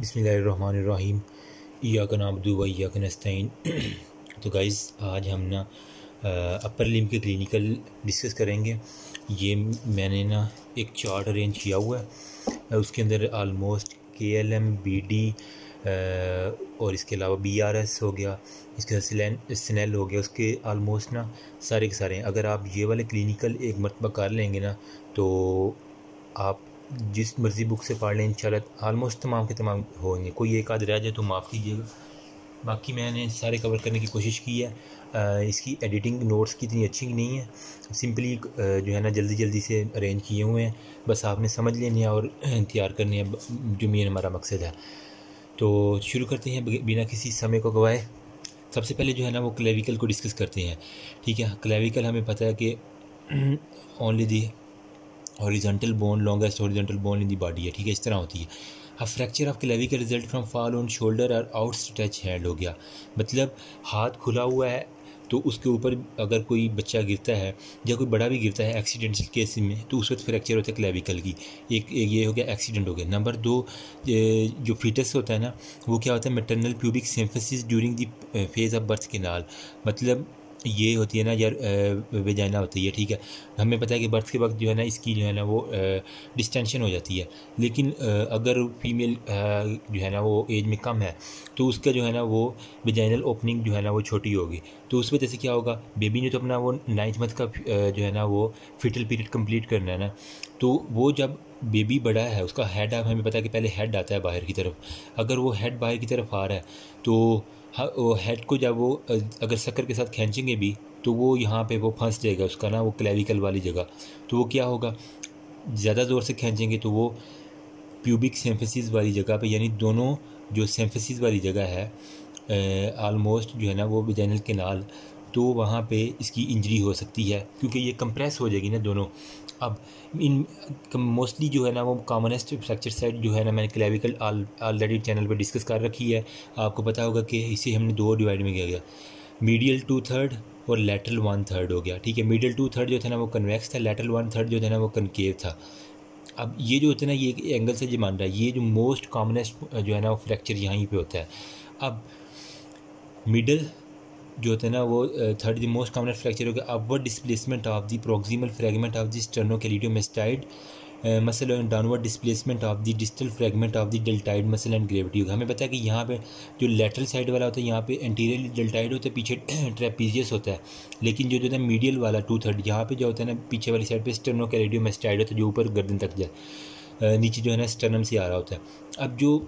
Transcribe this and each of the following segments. बिस्मिल्लाहिर्रहमानिर्रहीम इय्याका नअब्दु व इय्याका नस्तईन। तो गाइज़ आज हम ना अपर लिम्ब के क्लिनिकल डिस्कस करेंगे। ये मैंने ना एक चार्ट अरेंज किया हुआ है, उसके अंदर आलमोस्ट KLM, BD और इसके अलावा BRS हो गया, इसके साथ स्नेल हो गया, उसके आलमोस्ट ना सारे के सारे हैं। अगर आप ये वाले क्लिनिकल एक मरतबा कर लेंगे ना तो आप जिस मर्ज़ी बुक से पढ़ लें इंशाल्लाह आलमोस्ट तमाम के तमाम होंगे। कोई एक आध रह जाए तो माफ़ कीजिएगा, बाकी मैंने सारे कवर करने की कोशिश की है। इसकी एडिटिंग नोट्स की इतनी अच्छी नहीं है, सिंपली जो है ना जल्दी जल्दी से अरेंज किए हुए हैं, बस आपने समझ लेने हैं और तैयार करने हैं, जो मेन हमारा मकसद है। तो शुरू करते हैं बिना किसी समय को गवाए। सबसे पहले जो है ना वो क्लेविकल को डिस्कस करते हैं, ठीक है। क्लेविकल हमें पता है कि only the horizontal bone, longest horizontal bone in the body है, ठीक है, इस तरह होती है। अब fracture of clavicle result from fall on shoulder और आउटस्ट्रेच हैंड हो गया, मतलब हाथ खुला हुआ है तो उसके ऊपर अगर कोई बच्चा गिरता है या कोई बड़ा भी गिरता है एक्सीडेंटल केस में तो उस वक्त फ्रैक्चर होता है क्लेविकल की। एक ये हो गया, एक्सीडेंट हो गया। नंबर दो, जो फीटस होता है ना वो क्या होता है, maternal pubic symphysis during the phase of birth canal, मतलब ये होती है ना यार वेजाइना होती है, ठीक है। हमें पता है कि बर्थ के वक्त जो है ना इसकी जो है ना वो डिस्टेंशन हो जाती है, लेकिन अगर फीमेल जो है ना वो एज में कम है तो उसका जो है ना वो वेजाइनल ओपनिंग जो है ना वो छोटी होगी, तो उस वजह से क्या होगा, बेबी ने तो अपना वो 9 मंथ का जो है ना वो फिटल पीरियड कंप्लीट करना है ना, तो वो जब बेबी बड़ा है उसका हेड, अब हमें पता है कि पहले हेड आता है बाहर की तरफ, अगर वो हेड बाहर की तरफ आ रहा है तो हेड को जब वो अगर शक्कर के साथ खींचेंगे भी तो वो यहाँ पे वो फंस जाएगा उसका ना वो क्लेविकल वाली जगह, तो वो क्या होगा, ज़्यादा ज़ोर से खींचेंगे तो वो प्यूबिक सिम्फेसिस वाली जगह पे, यानी दोनों जो सिम्फेसिस वाली जगह है आलमोस्ट जो है ना वो वेजाइनल कैनाल, तो वहाँ पे इसकी इंजरी हो सकती है क्योंकि ये कंप्रेस हो जाएगी ना दोनों। अब इन मोस्टली जो है ना वो कॉमनेस्ट फ्रैक्चर साइट जो है ना मैंने क्लेविकल ऑलरेडी चैनल पे डिस्कस कर रखी है, आपको पता होगा कि इसे हमने 2 डिवाइड में किया गया, मीडियल 2/3 और लेटरल 1/3 हो गया, ठीक है। मीडियल 2/3 जो था ना वो कन्वेक्स था, लेटरल 1/3 जो था ना वो कनकेव था। अब ये जो होता है ना ये एंगल से जो मान रहा है, ये जो मोस्ट कॉमनेस्ट जो है ना वो फ्रैक्चर यहीं पर होता है। अब मिडल जो होता है ना वो 3rd the most common fracture हो गया, upward displacement of the proximal fragment of the sternocleidomastoid muscle and downward displacement of the distal fragment of the deltoid muscle and gravity होगा। हमें पता है कि यहाँ पे जो लेटरल साइड वाला होता है यहाँ पे एंटीरियर डेल्टाइड होता है, पीछे ट्रेपीजियस होता है, लेकिन जो होता है मीडियल वाला 2/3 यहाँ पे जो होता है ना पीछे वाली साइड पर स्टर्नोक्लेइडोमास्टोइड होता है, जो ऊपर गर्दन तक जाए नीचे जो है ना स्टर्नम से आ रहा होता है। अब जो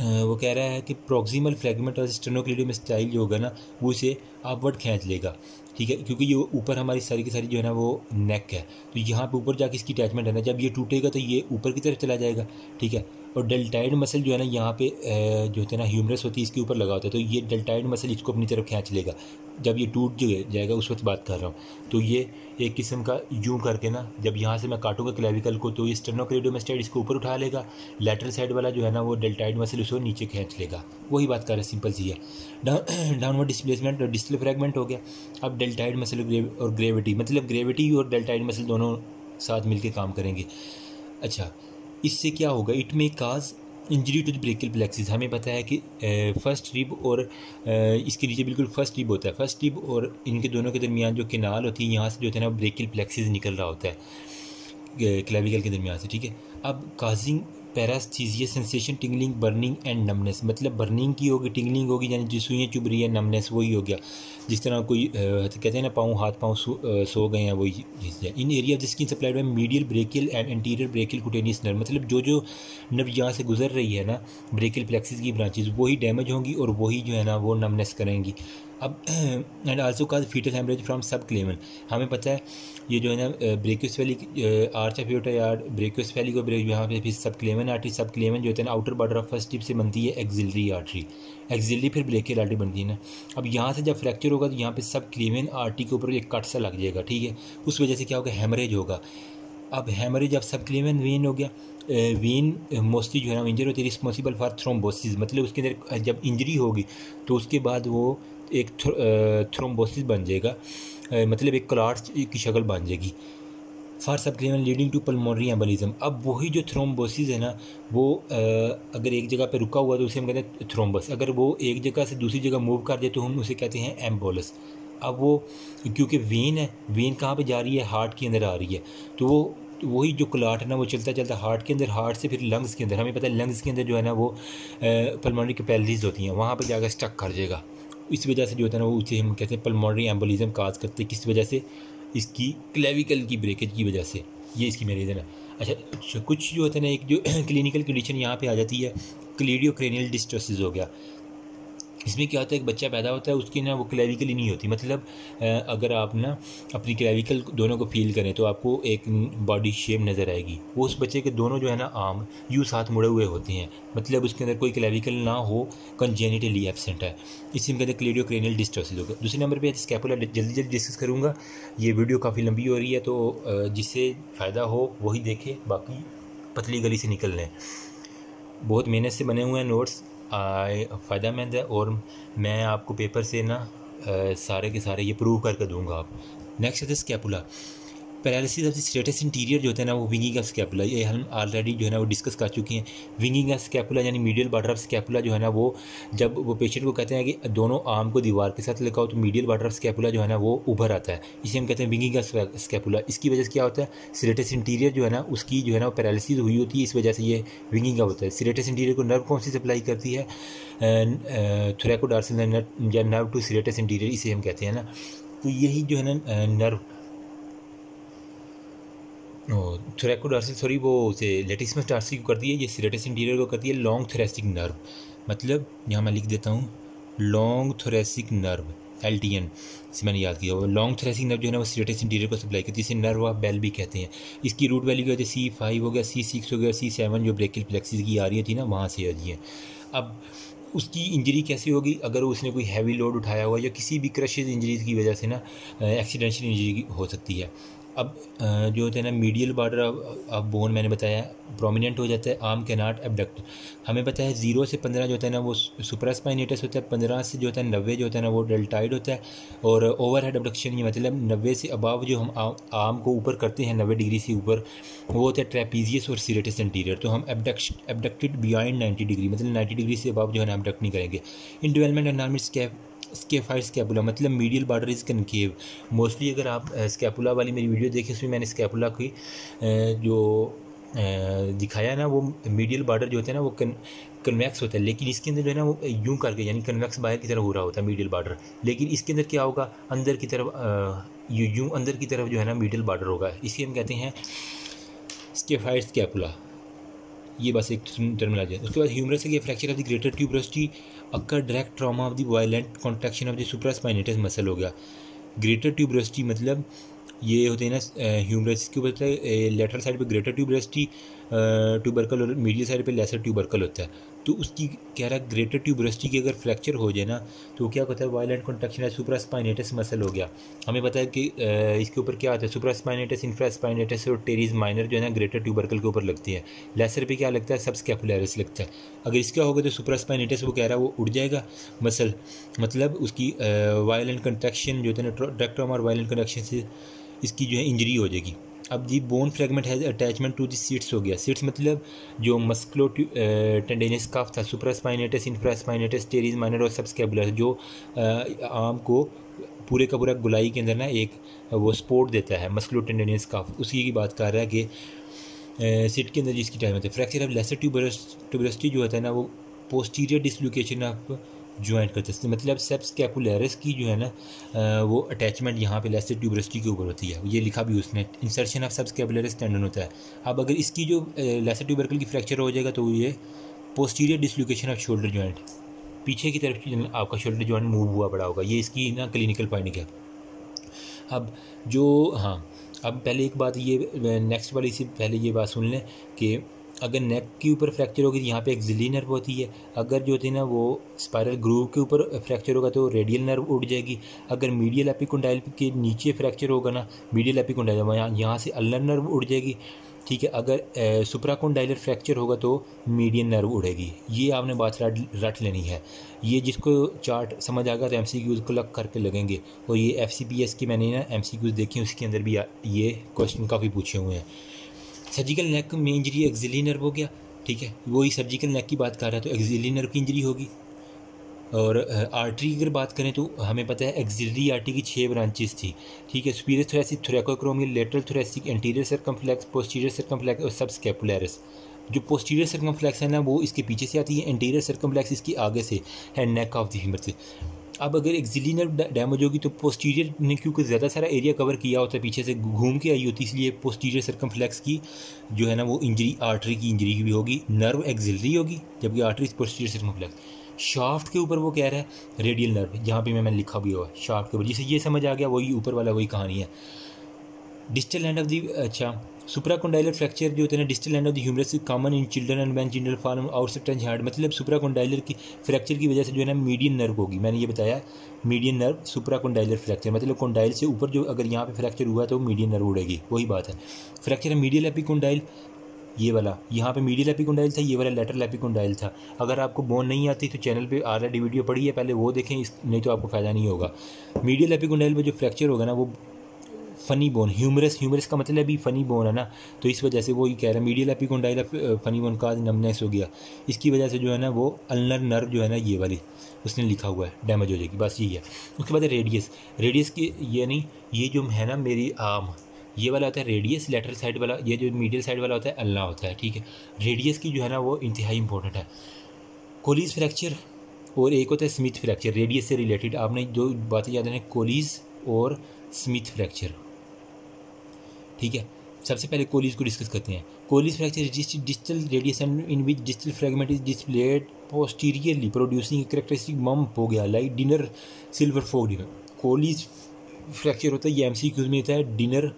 वो कह रहा है कि प्रॉक्सिमल फ्रैगमेंट और स्टर्नोक्लेइडोमास्टोइड जो होगा ना वो इसे अपवर्ड खींच लेगा, ठीक है, क्योंकि ये ऊपर हमारी सारी की सारी जो है ना वो नेक है, तो यहाँ पे ऊपर जाके इसकी अटैचमेंट है ना, जब ये टूटेगा तो ये ऊपर की तरफ चला जाएगा, ठीक है। और डेल्टाइड मसल जो है ना यहाँ पे जो होता है ना ह्यूमरस होती है इसके ऊपर लगा होता है, तो ये डेल्टाइड मसल इसको अपनी तरफ खींच लेगा, जब ये टूट जाएगा उस वक्त बात कर रहा हूँ। तो ये एक किस्म का यूँ करके ना जब यहाँ से मैं काटूंगा क्लेविकल को तो ये स्टर्नोक्लेइडोमास्टोइड इसको ऊपर उठा लेगा, लेटरल साइड वाला जो है ना वो डेल्टाइड मसल उसको नीचे खींच लेगा, वही बात कर रहा है, सिंपल सी है। डाउनवर्ड डिस्प्लेसमेंट और डिस्टल फ्रैगमेंट हो गया। अब डेल्टाइड मसल और ग्रेविटी, मतलब ग्रेविटी और डेल्टाइड मसल दोनों साथ मिलकर काम करेंगे। अच्छा, इससे क्या होगा, it may cause injury to the brachial plexus. हमें पता है कि फर्स्ट रिब और इसके नीचे बिल्कुल फर्स्ट रिब होता है, फर्स्ट रिब और इनके दोनों के दरमियान जो किनाल होती है यहाँ से जो होता है ना ब्रेकियल प्लेक्सिस निकल रहा होता है क्लेविकल के दरमियान से, ठीक है। अब causing paraesthesia sensation, tingling, burning and numbness, मतलब बर्निंग की होगी, टिंगलिंग होगी, यानी जो सुइयाँ चुभ रही है, नमनेस वही हो गया, जिस तरह कोई कहते हैं ना हाथ पाँव सो गए हैं, वही in area of the skin supplied by medial brachial and anterior brachial cutaneous nerve, मतलब जो नर्व यहाँ से गुजर रही है ना ब्रेकियल प्लेक्सिस की ब्रांचेज वही डैमेज होंगी और वही जो है ना वो नमनेस करेंगी। अब and also cause fetal haemorrhage from subclavian. हमें पता है ये जो है ना ब्रेकियोस्फेलिक आर्च ऑफ यूटर यार ब्रेकियोस्फेलिक और यहाँ पे फिर सबक्लेवियल आर्टरी, सबक्लेवियल जो होता है ना outer border of first tip से बनती है एक्सिलरी आर्टरी, एक्सिलरी फिर ब्रेकियल आर्टरी बनती है ना। अब यहाँ से जब फ्रैक्चर होगा तो यहाँ पे सबक्लेवियल आर्टरी के ऊपर एक कट सा लग जाएगा, ठीक है, उस वजह से क्या होगा, हेमरेज होगा। अब हेमरेज ऑफ सबक्लेवियल वेन हो गया, वेन मोस्टली जो है ना इंजर होती है, रिस्पॉन्सिबल फॉर थ्रोम्बोसिस, मतलब उसके अंदर जब इंजरी होगी तो उसके बाद वो एक थ्रोम्बोसिस बन जाएगा, मतलब एक क्लॉट की शक्ल बन जाएगी। For subclavian leading to pulmonary embolism. अब वही जो थ्रोम्बोसिस है ना, वो अगर एक जगह पे रुका हुआ तो उसे हम कहते हैं थ्रोम्बस। अगर वो एक जगह से दूसरी जगह मूव कर दे तो हम उसे कहते हैं एम्बोलस। अब वो क्योंकि वेन है, वेन कहाँ पे जा रही है, हार्ट के अंदर आ रही है, तो वो वही जो क्लाट है ना वो चलता चलता हार्ट के अंदर, हार्ट से फिर लंग्स के अंदर। हमें पता है लंग्स के अंदर जो है ना वो पल्मोनरी कैपिलरीज होती हैं, वहाँ पर जाकर स्टक कर जाएगा। इस वजह से जो होता है ना वो उसे हम कहते हैं पल्मोनरी एम्बोलिज्म काज करते हैं। किस वजह से? इसकी क्लेविकल की ब्रेकेज की वजह से, ये इसकी मेरी रीज़न है। अच्छा, कुछ जो होता है ना एक जो क्लिनिकल कंडीशन यहाँ पे आ जाती है, क्लेडियोक्रेनियल डिस्टोसिस हो गया। इसमें क्या होता है, एक बच्चा पैदा होता है उसकी ना वो क्लेविकल ही नहीं होती। मतलब अगर आप ना अपनी क्लेविकल दोनों को फील करें तो आपको एक बॉडी शेप नज़र आएगी। वो उस बच्चे के दोनों जो है ना आर्म यूँ साथ मुड़े हुए होते हैं, मतलब उसके अंदर कोई क्लेविकल ना हो, कंजेनिटली एब्सेंट है। इसी में कहते हैं क्लेडियोक्रेनियल डिस्टोसिस होगा। दूसरे नंबर पर स्कैपुला जल्दी डिस्कस करूँगा, ये वीडियो काफ़ी लंबी हो रही है, तो जिससे फ़ायदा हो वही देखे, बाकी पतली गली से निकल लें। बहुत मेहनत से बने हुए हैं नोट्स, फ़ायदेमंद है, और मैं आपको पेपर से ना सारे के सारे ये प्रूव करके दूंगा। आप नेक्स्ट है scapula paralysis of the serratus anterior जो होता है ना वो विंगिंग ऑफ स्कैपुला, ये हम ऑलरेडी जो है ना वो डिस्कस कर चुके हैं। विंगिंग ऑफ स्कैपुला यानी मीडियल बॉर्डर ऑफ स्कैपुला जो है ना वो, जब वो पेशेंट को कहते हैं कि दोनों आर्म को दीवार के साथ लगाओ तो मीडियल बॉर्डर ऑफ स्कैपुला जो है ना वो उभर आता है, इसे हम कहते हैं विंगिंग ऑफ स्कैपुला। इसकी वजह से क्या होता है, स्ट्रेटस इंटीरियर जो है ना उसकी जो है ना पैरालिसिस हुई होती है, इस वजह से ये विंगिंग होता है। स्ट्रेटस इंटीरियर को नर्व कौन सी सप्लाई करती है, थोरैकोडार्सल नर्व या नर्व टू स्ट्रेटस इंटीरियर, इसे हम कहते हैं ना। तो यही जो है ना नर्व थोरैकोडार्सल, सॉरी वो उसे लैटिसिमस टार्सी को करती है, ये स्ट्रेटस इंटीरियर को करती है। लॉन्ग थोरेसिक नर्व, मतलब यहाँ मैं लिख देता हूँ लॉन्ग थोरेसिक नर्व LTN, इसे मैंने याद किया। लॉन्ग थोरेसिक नर्व जो है ना वो स्ट्रेटस इंटीरियर को सप्लाई करती है, इसे नर्व ऑफ बेल भी कहते हैं। इसकी रूट वैल्यू क्या होती है, C5 हो गया, C6 हो गया, C7 जो ब्रेकियलप्लेक्सिस की आ रही थी ना वहाँ से आ रही है। अब उसकी इंजरी कैसे होगी, अगर उसने कोई हैवी लोड उठाया हुआ या किसी भी क्रशेज इंजरीज की वजह से ना एक्सीडेंशियल इंजरी हो सकती है। अब जो होता है ना मीडियल बॉर्डर ऑफ बोन मैंने बताया प्रोमिनेंट हो जाता है, आर्म कैनॉट एबडक्ट। हमें पता है 0 से 15 जो होता है ना वो सुपरास्पाइनेटस होता है, 15 से जो होता है 90 जो होता है ना वो डेल्टाइड होता है, और ओवरहेड एबडक्शन ये मतलब 90 से अबाव जो हम आर्म को ऊपर करते हैं 90 डिग्री से ऊपर, वो होता है ट्रेपीजियस और स्ट्रेटस इंटीरियर। तो हम एबडक्टेड बियॉन्ड 90 डिग्री, मतलब 90 डिग्री से अबाव जो है ना एबडक्ट नहीं करेंगे। In development abnormal scaphoid scapula, मतलब medial border is concave. Mostly अगर आप स्कैपुला वाली मेरी वीडियो देखें उसमें मैंने स्कैपुला की जो दिखाया ना वो मीडियल बॉर्डर जो होता है ना वो कन्वैक्स होता है, लेकिन इसके अंदर जो है ना वो यूं करके यानी कन्वैक्स बाहर की तरफ हो रहा होता है मीडियल बॉर्डर, लेकिन इसके अंदर क्या होगा, अंदर की तरफ यूं अंदर की तरफ जो है ना मीडियल बॉर्डर होगा, इसे हम कहते हैं स्केफाइड स्कैपुला। ये बस एक टर्मिनोलॉजी है। उसके बाद ह्यूमरस है, fracture of the greater tuberosity occur direct trauma of the violent contraction of the supraspinatus muscle हो गया। ग्रेटर ट्यूबरोसिटी मतलब ये होते हैं ना ह्यूमरस के ऊपर लेटरल साइड पे ग्रेटर ट्यूबरोसिटी ट्यूबरकल और मीडियल साइड पे लेसर ट्यूबरकल होता है। तो उसकी कह रहा ग्रेटर ट्यूबरोसिटी की अगर फ्रैक्चर हो जाए ना तो क्या होता है, violent contraction of supraspinatus muscle हो गया। हमें पता है कि इसके ऊपर क्या आता है, सुप्रास्पाइनेटस, इंफ्रास्पाइनेटस और टेरिस माइनर जो है ना ग्रेटर ट्यूबरकल के ऊपर लगती है। लेसर पे क्या लगता है, सबस्कैपुलरिस लगता है। अगर इसका होगा तो सुप्रास्पाइनेटस वो कह रहा है वो उड़ जाएगा मसल, मतलब उसकी वायलेंट कॉन्ट्रैक्शन जो होता है ना डायफ्राम और वायलेंट कॉन्ट्रैक्शन से इसकी जो है इंजरी हो जाएगी। अब जी बोन फ्रेगमेंट है अटैचमेंट टू द सीट्स हो गया। सीट्स मतलब जो मस्कुलो टेंडेनस काफ था, सुप्रास्पाइनेटस, इंफ्रास्पाइनेटस, टेरिस माइनर और सबस्कैपुलर, जो आर्म को पूरे का पूरा गुलाई के अंदर ना एक वो सपोर्ट देता है, मस्कुलो टेंडेनस काफ, उसी की बात कर रहा है कि सीट के अंदर जिसकी टाइम होती है। फ्रैक्चर ऑफ लेसर ट्यूबरोसिटी जो होता है ना वो पोस्टीरियर डिसलोकेशन ऑफ ज्वाइंट करते हैं, मतलब सबस्कैपुलरिस की जो है ना वो अटैचमेंट यहाँ पे लेसर ट्यूबरोसिटी के ऊपर होती है, ये लिखा भी उसने, इंसर्शन ऑफ सबस्कैपुलरिस्टेंडन होता है। अब अगर इसकी जो लेसर ट्यूबरकल की फ्रैक्चर हो जाएगा तो ये posterior dislocation of shoulder joint, पीछे की तरफ आपका शोल्डर ज्वाइंट मूव हुआ पड़ा होगा, ये इसकी ना क्लिनिकल फाइंडिंग है। अब जो हाँ, अब पहले एक बात ये नेक्स्ट वाली से पहले ये बात सुन लें कि अगर नेक के ऊपर फ्रैक्चर होगी तो यहाँ पे एक्सिलरी नर्व होती है। अगर जो होती है ना वो स्पायरल ग्रूव के ऊपर फ्रैक्चर होगा तो रेडियल नर्व उड़ जाएगी। अगर मीडियल एपिकोंडाइल के नीचे फ्रैक्चर होगा ना, मीडियल एपिकोंडाइल यहाँ से अल्नर नर्व उड़ जाएगी। ठीक है। अगर सुप्राकोंडाइलर फ्रैक्चर होगा तो मीडियन नर्व उड़ेगी, ये आपने बात रट लेनी है। ये जिसको चार्ट समझ आएगा तो एमसीक्यूज को लग करके लगेंगे। और ये एफसीपीएस की मैंने ना एमसीक्यूज देखे, उसके अंदर भी ये क्वेश्चन काफ़ी पूछे हुए हैं। सर्जिकल नेक में इंजरी एक्सिलरी नर्व हो गया, ठीक है, वही सर्जिकल नेक की बात कर रहा है तो एक्सिलरी नर्व की इंजरी होगी। और आर्टरी की अगर बात करें तो हमें पता है एक्सिलरी आर्टरी की 6 ब्रांचेस थी, ठीक है। Superior thoracic, thoracoacromial, lateral thoracic, anterior circumflex, posterior circumflex और सबस्कैपुलरिस। जो पोस्टीरियर सर्कमफ्लेक्स है ना वो इसके पीछे से आती है, एंटीरियर सर्कमफ्लेक्स इसकी आगे से है, नेक ऑफ द ह्यूमर से। अब अगर एक्सिलरी नर्व डैमेज होगी तो पोस्टीरियर ने क्योंकि ज़्यादा सारा एरिया कवर किया होता है, पीछे से घूम के आई होती, इसलिए पोस्टीरियर सर्कमफ्लेक्स की जो है ना वो इंजरी, आर्टरी की इंजरी भी होगी। नर्व एक्सिलरी होगी जबकि आर्टरी पोस्टीरियर सर्कमफ्लेक्स। शाफ्ट के ऊपर वो कह रहा है रेडियल नर्व, जहाँ पे मैंने लिखा भी हुआ शाफ्ट के ऊपर, जिसे ये समझ आ गया वही ऊपर वाला वही कहानी है। डिस्टल एंड ऑफ दी, अच्छा सुप्राकोंडाइलर फ्रैक्चर जो होते हैं distal end of the humerus common in children and man general form outside touch heart, मतलब सुप्राकोंडाइलर की फ्रैक्चर की वजह से जो है ना मीडियन नर्व होगी। मैंने ये बताया मीडियन नर्व सुप्राकोंडाइलर फ्रैक्चर, मतलब कोंडाइल से ऊपर जो अगर यहाँ पे फ्रैक्चर हुआ तो मीडियन नर्व उड़ेगी, वही बात है। फ्रैक्चर है मीडियालेपिकोंडाइल, ये वाला यहाँ पे मीडियालेपिकोंडाइल था, ये वाला लेटरल लेपिकोंडाइल था। अगर आपको बोन नहीं आती तो चैनल पे ऑलरेडी वीडियो पड़ी है, पहले वो देखें, नहीं तो आपको फ़ायदा नहीं होगा। मीडियालेपिकोंडाइल में जो फ्रैक्चर होगा ना वो फ़नी बोन, ह्यूमरस का मतलब भी फ़नी बोन है ना, तो इस वजह से वो ये कह रहा है मीडियालेपिकोंडाइल फ़नी बोन का नमनेस हो गया, इसकी वजह से जो है ना वो अल्नर नर्व जो है ना ये वाली उसने लिखा हुआ है डैमेज हो जाएगी, बस यही है। उसके बाद रेडियस, रेडियस की ये नहीं, ये जो है ना मेरी आम ये वाला होता है रेडियस, लेटरल साइड वाला, ये जो मीडियल साइड वाला होता है अल्ला होता है, ठीक है। रेडियस की जो है ना वो इंतहाई इंपॉर्टेंट है। कोलिस फ्रैक्चर और एक होता है स्मिथ फ्रैक्चर, रेडियस से रिलेटेड आपने दो बातें याद रखना, कोलिस और स्मिथ फ्रैक्चर, ठीक है। सबसे पहले कोलिस को डिस्कस करते हैं। Colles fracture distal radius end in which distal fragment is displaced posteriorly producing characteristic bump हो गया like dinner silver fork dinner. Colles fracture होता है ये एमसीक्यूज में होता है डिनर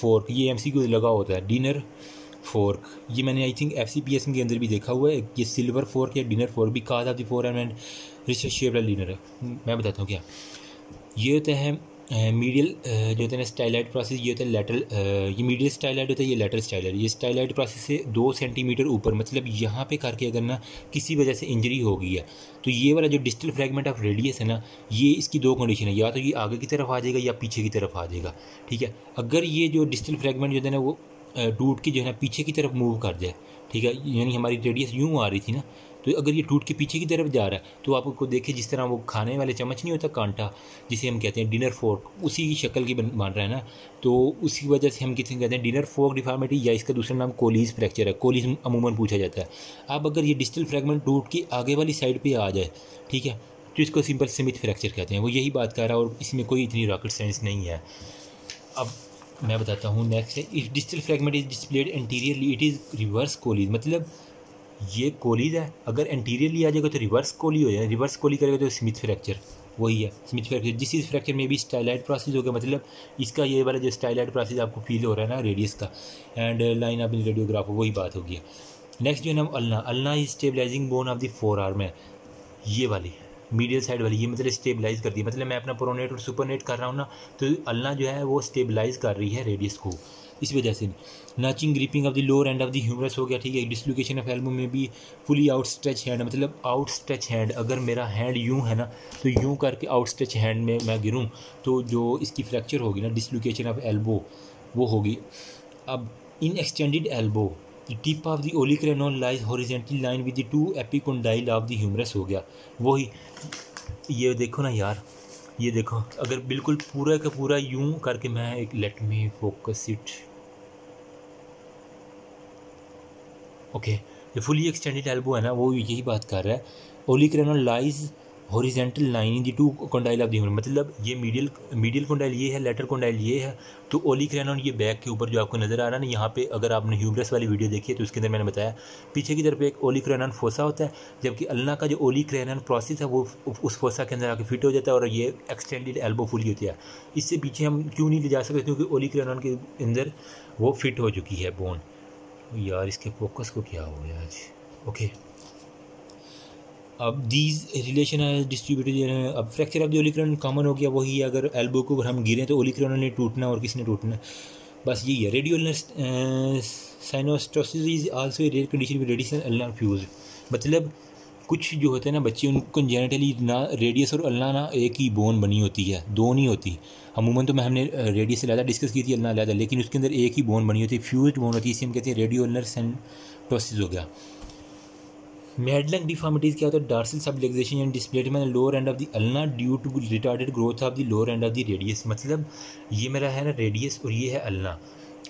फोर्क, ये एमसीक्यू लगा होता है डिनर फोर्क, ये मैंने आई थिंक एफसीपीएस के अंदर भी देखा हुआ है। ये सिल्वर फोर्क या डिनर फोर्क भी कहा था, the four and rich shape वाला डिनर है, मैं बताता हूँ क्या। ये होते हैं मीडियल जो होते हैं स्टाइलाइट प्रोसेस, ये होता है लेटरल, ये मीडियल स्टाइलाइट होता है, ये लेटरल स्टाइलाइट। ये स्टाइलाइट प्रोसेस से 2 सेंटीमीटर ऊपर, मतलब यहाँ पे करके अगर ना किसी वजह से इंजरी हो गई है तो ये वाला जो डिस्टल फ्रेगमेंट ऑफ रेडियस है ना, ये इसकी 2 कंडीशन है, या तो ये आगे की तरफ आ जाएगा या पीछे की तरफ आ जाएगा, ठीक है। अगर ये जो डिस्टल फ्रेगमेंट जो है ना वो टूट के जो है ना पीछे की तरफ मूव कर जाए, ठीक है, यानी हमारी रेडियस यूँ आ रही थी ना, तो अगर ये टूट के पीछे की तरफ जा रहा है तो आपको देखिए जिस तरह वो खाने वाले चम्मच नहीं होता कांटा जिसे हम कहते हैं डिनर फोर्क, उसी की शक्ल की बन रहा है ना, तो उसी वजह से हम कितने कहते हैं डिनर फोर्क डिफॉर्मिटी, या इसका दूसरा नाम कोलिस फ्रैक्चर है, कोलिस अमूमन पूछा जाता है। अब अगर ये डिस्टल फ्रैगमेंट टूट के आगे वाली साइड पर आ जाए, ठीक है, तो इसको सिंपल स्मिथ फ्रैक्चर कहते हैं, वो यही बात कर रहा है और इसमें कोई इतनी रॉकेट साइंस नहीं है। अब मैं बताता हूँ नेक्स्ट है, if distal fragment is displaced anteriorly it is reverse Colles, मतलब ये कोलिस है, अगर एंटीरियरली आ जाएगा तो रिवर्स कोली हो जाएगा, रिवर्स कोली करेगा तो स्मिथ फ्रैक्चर, वही है स्मिथ फ्रैक्चर। जिस इस फ्रैक्चर में भी स्टाइलाइट प्रोसेस हो गया, मतलब इसका ये वाला जो स्टाइलाइट प्रोसेस आपको फील हो रहा है ना रेडियस का एंड लाइन ऑफ रेडियोग्राफ, वही बात होगी। नेक्स्ट जो है ना ulna, ulna is stabilising bone of the forearm है, ये वाली मीडियल साइड वाली, ये मतलब स्टेबलाइज करती है, मतलब मैं अपना प्रोनेट और सुपरनेट कर रहा हूँ ना तो अल्ना जो है वो स्टेबलाइज कर रही है रेडियस को, इस वजह से। Notching gripping of the lower end of the humerus हो गया, ठीक है। डिसलोकेशन ऑफ एल्बो में भी फुली आउट स्ट्रेच हैंड, मतलब आउट स्ट्रेच हैंड, अगर मेरा हैंड यूं है ना तो यूं करके आउट स्ट्रेच हैंड में मैं गिरूं तो जो इसकी फ्रैक्चर होगी ना डिसलोकेशन ऑफ एल्बो वो होगी। अब in extended elbow the tip of the olecranon lies horizontal line with the two epicondyle of the humerus हो गया, वही। ये देखो ना यार, ये देखो, अगर बिल्कुल पूरा का पूरा यूं करके मैं एक, let me focus it, okay, जो फुली एक्सटेंडेड एल्बो है ना वो यही बात कर रहा है। Olecranon lies horizontal line in the two condyle of the humerus, मतलब ये मीडियल कोंडाइल ये है, लेटर कोंडाइल ये है, तो ओलिक्रेनोल ये बैक के ऊपर जो आपको नज़र आ रहा है ना यहाँ पे, अगर आपने ह्यूमरस वाली वीडियो देखी है तो उसके अंदर मैंने बताया पीछे की तरफ एक ओलिक्रेनोल फोसा होता है, जबकि अल्ना का जो ओलिक्रेनोल प्रोसेस है वो उस फोसा के अंदर आके फिट हो जाता है और ये एक्सटेंडेड एल्बो फुली होती है। इससे पीछे हम क्यों नहीं ले जा सकते, क्योंकि ओलिक्रेनोल के अंदर वो फिट हो चुकी है बोन। यार इसके फोकस को क्या हो गया आज, ओके। अब दीज रिलेशन है डिस्ट्रीब्यूटेड, अब fracture of the olecranon common हो गया, वही है, अगर एल्बो को हम गिरें तो ओलिक्रेनोल ने टूटना और किसने टूटना, बस यही है। Radial synostosis is also a rare condition with radius and ulna fuse. मतलब कुछ जो होते हैं ना बच्चे, उनको जेनेटली ना रेडियस और अल्ना ना एक ही बोन बनी होती है, दो नहीं होती। अमूमन तो मैं हमने रेडियस से ज़्यादा डिस्कस की थी, अल्ना ज़्यादा, लेकिन उसके अंदर एक ही बोन बनी होती है, फ्यूज बोन होती है, इसे हम कहते हैं रेडियोलर साइनोस्टोसिस हो गया। मेडलंग डिफॉर्मिटीज़ क्या होता है? Dorsal subluxation and displacement lower end of the ulna due to retarded growth of the lower end of the radius. मतलब ये मेरा है ना रेडियस और ये है अल्ना।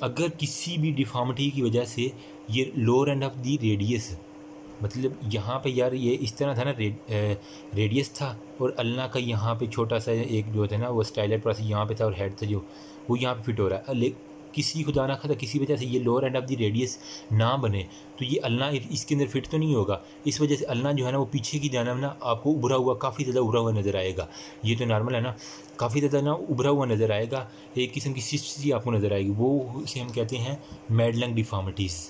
अगर किसी भी डिफॉर्मिटी की वजह से ये lower end of the radius, मतलब यहाँ पे यार ये इस तरह था ना, रेडियस था और अल्ना का यहाँ पे छोटा सा एक जो था ना वो स्टाइलर प्रोसेस यहाँ पे था और हेड था जो वो यहाँ पे फिट हो रहा है। किसी खुदा ना खादा किसी वजह से ये lower end of the radius ना बने तो ये अल्ना इसके अंदर फिट तो नहीं होगा। इस वजह से अल्ना जो है ना वो पीछे की जाना ना आपको उभरा हुआ, काफ़ी ज़्यादा उभरा हुआ नज़र आएगा। ये तो नॉर्मल है ना, काफ़ी ज़्यादा ना उभरा हुआ नज़र आएगा, एक किस्म की सिस्ट सी आपको नज़र आएगी, वो उसे हम कहते हैं मेडलंग डिफॉर्मिटीज़।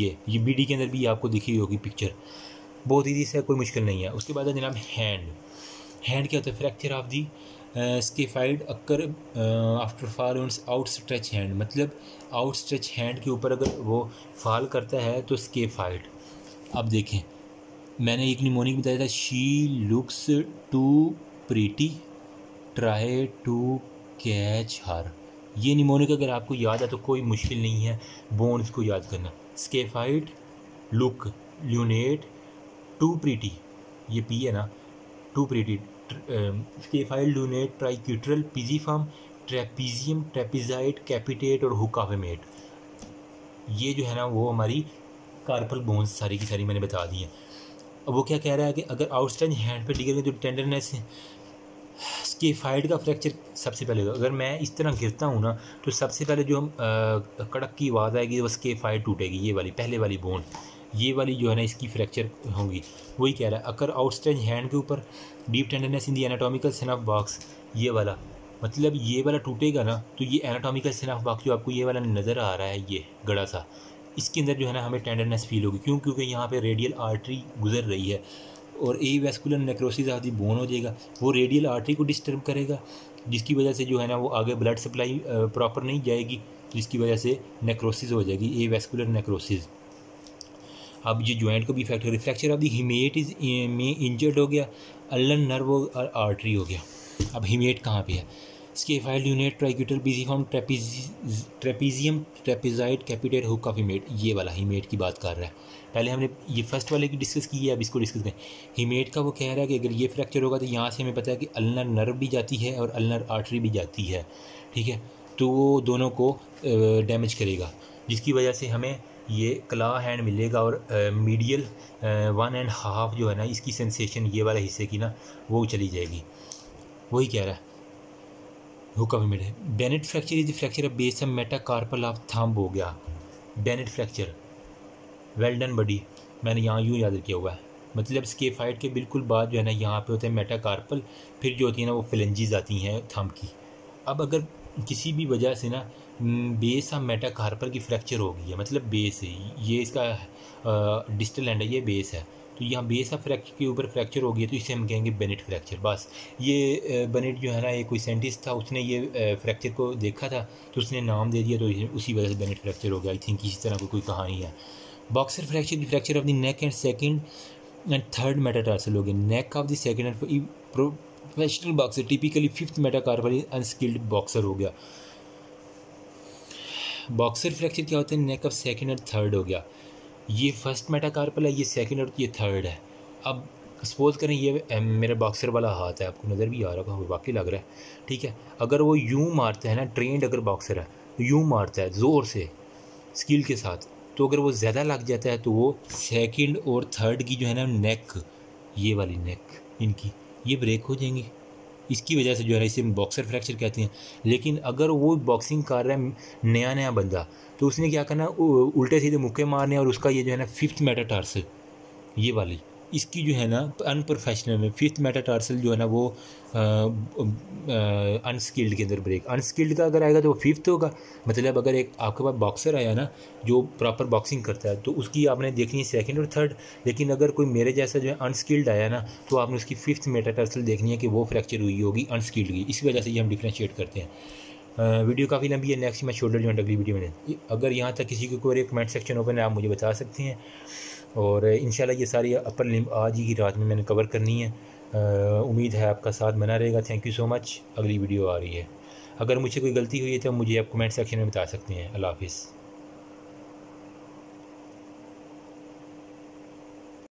ये बीडी के अंदर भी आपको दिखी होगी पिक्चर, बहुत ईजी से, कोई मुश्किल नहीं है। उसके बाद है जनाब हैंड क्या होता है? Fracture of the scaphoid occur after fall on out stretch hand. मतलब आउट स्ट्रेच हैंड के ऊपर अगर वो फॉल करता है तो स्केफाइड। अब देखें, मैंने एक निमोनिक बताया था, she looks too pretty try to catch her. ये निमोनिक अगर आपको याद है तो कोई मुश्किल नहीं है बोन्स को याद करना। Scaphoid look lunate too pretty, ये पी है ना, too pretty scaphoid lunate triquetral pisiform trapezium trapezoid capitate और हुकाफेमेट। ये जो है ना वो हमारी कार्पल बोन्स सारी की सारी मैंने बता दी है। अब वो क्या कह रहा है कि अगर आउटस्ट्रेच हैंड पे डिगेंगे तो टेंडरनेस है। स्केफाइड का फ्रैक्चर सबसे पहले होगा। अगर मैं इस तरह गिरता हूँ ना तो सबसे पहले जो हम कड़क की आवाज़ आएगी वो स्केफाइड टूटेगी, ये वाली पहले वाली बोन, ये वाली जो है ना इसकी फ्रैक्चर होगी। वही कह रहा है अगर आउटस्ट्रेच हैंड के ऊपर deep tenderness in the anatomical snuff box, ये वाला, मतलब ये वाला टूटेगा ना तो ये एनाटॉमिकल सिनफ बॉक्स जो आपको ये वाला नज़र आ रहा है, ये गड़ा सा, इसके अंदर जो है ना हमें टेंडरनेस फील होगी। क्यों? क्योंकि यहाँ पर रेडियल आर्टरी गुजर रही है और avascular necrosis of the bone हो जाएगा, वो रेडियल आर्टरी को डिस्टर्ब करेगा, जिसकी वजह से जो है ना वो आगे ब्लड सप्लाई प्रॉपर नहीं जाएगी, जिसकी वजह से नेक्रोसिस हो जाएगी, ए वैस्कुलर नेक्रोसिस। अब ये जॉइंट को भी इफेक्ट करेगा। Fracture of the hamate is में इंजर्ड हो गया, अल्लन नर्व और आर्टरी हो गया। अब हीमेट कहाँ पे है? Scaphoid lunate triquetral pisiform trapezium trapezoid capitate hook of hamate, ये वाला हीमेट की बात कर रहा है। पहले हमने ये फर्स्ट वाले की डिस्कस की है, अब इसको डिस्कस करें। हीमेट का वो कह रहा है कि अगर ये फ्रैक्चर होगा तो यहाँ से हमें पता है कि अल्नर नर्व भी जाती है और अल्नर आर्टरी भी जाती है, ठीक है, तो वो दोनों को डैमेज करेगा, जिसकी वजह से हमें ये क्ला हैंड मिलेगा और मीडियल वन एंड हाफ जो है ना इसकी सेंसेशन ये वाले हिस्से की ना वो चली जाएगी। वही कह रहा है hook of hamate. Bennett fracture is fracture of base metacarpal of thumb हो गया, Bennett fracture. Well done buddy, मैंने यहाँ यूँ याद किया हुआ है। मतलब स्केफाइड के बिल्कुल बाद जो है ना यहाँ पे होते हैं मेटाकार्पल, फिर जो होती है ना वो फ्लैंजेस आती हैं थंब की। अब अगर किसी भी वजह से ना बेस ऑफ मेटाकार्पल की फ्रैक्चर हो गई है, मतलब बेस है, ये इसका डिस्टल एंड है, ये बेस है, तो यहाँ बेस ऑफ फ्रैक्चर के ऊपर फ्रैक्चर हो गई है तो इसे हम कहेंगे बेनेट फ्रैक्चर। बस ये बेनेट जो है ना ये कोई साइंटिस्ट था, उसने ये फ्रैक्चर को देखा था तो उसने नाम दे दिया, तो उसी वजह से बेनेट फ्रैक्चर हो गया। आई थिंक इसी तरह कोई कहानी है। बॉक्सर फ्रैक्चर भी fracture of the neck and second and third metatarsal हो गए, neck of the second and professional boxer typically fifth metacarpal unskilled boxer हो गया। बॉक्सर फ्रैक्चर क्या होता है? Neck of second and third हो गया। ये फर्स्ट मेटाकार्पल है, ये सेकंड और ये थर्ड है। अब सपोज करें ये मेरा बॉक्सर वाला हाथ है, आपको नज़र भी आ रहा होगा, वाकई लग रहा है, ठीक है। अगर वो यूँ मारता है ना, ट्रेंड अगर बॉक्सर है तो यूँ मारता है ज़ोर से स्किल के साथ, तो अगर वो ज़्यादा लग जाता है तो वो सेकंड और थर्ड की जो है ना नेक, ये वाली नेक इनकी, ये ब्रेक हो जाएंगी, इसकी वजह से जो है ना इसे बॉक्सर फ्रैक्चर कहते हैं। लेकिन अगर वो बॉक्सिंग कर रहा है नया नया बंदा तो उसने क्या करना, उल्टे सीधे मुक्के मारने और उसका ये जो है ना फिफ्थ मेटाटार्सल ये वाली, इसकी जो है ना अनप्रोफेशनल में फिफ्थ मेटाटार्सल जो है ना वो अनस्किल्ड के अंदर ब्रेक, अनस्किल्ड का अगर आएगा तो वो फिफ्थ होगा। मतलब अगर एक आपके पास बॉक्सर आया ना जो प्रॉपर बॉक्सिंग करता है तो उसकी आपने देखनी है सेकंड और थर्ड, लेकिन अगर कोई मेरे जैसा जो है अनस्किल्ड आया ना तो आपने उसकी फिफ्थ मेटाटार्सल देखनी है कि वो फ्रैक्चर हुई होगी अनस्किल्ड की, इसी वजह से ये हम डिफ्रेंशिएट करते हैं। वीडियो काफ़ी लंबी है। नेक्स्ट मैं शोल्डर जॉइंट अगली वीडियो में, अगर यहाँ तक किसी को एक कमेंट सेक्शन ओपन है आप मुझे बता सकते हैं। और इंशाल्लाह ये सारी अपर लिम्ब आज ही की रात में मैंने कवर करनी है। उम्मीद है आपका साथ बना रहेगा। Thank you so much. अगली वीडियो आ रही है। अगर मुझे कोई गलती हुई है तो मुझे आप कमेंट सेक्शन में बता सकते हैं। अल्लाह हाफिज़।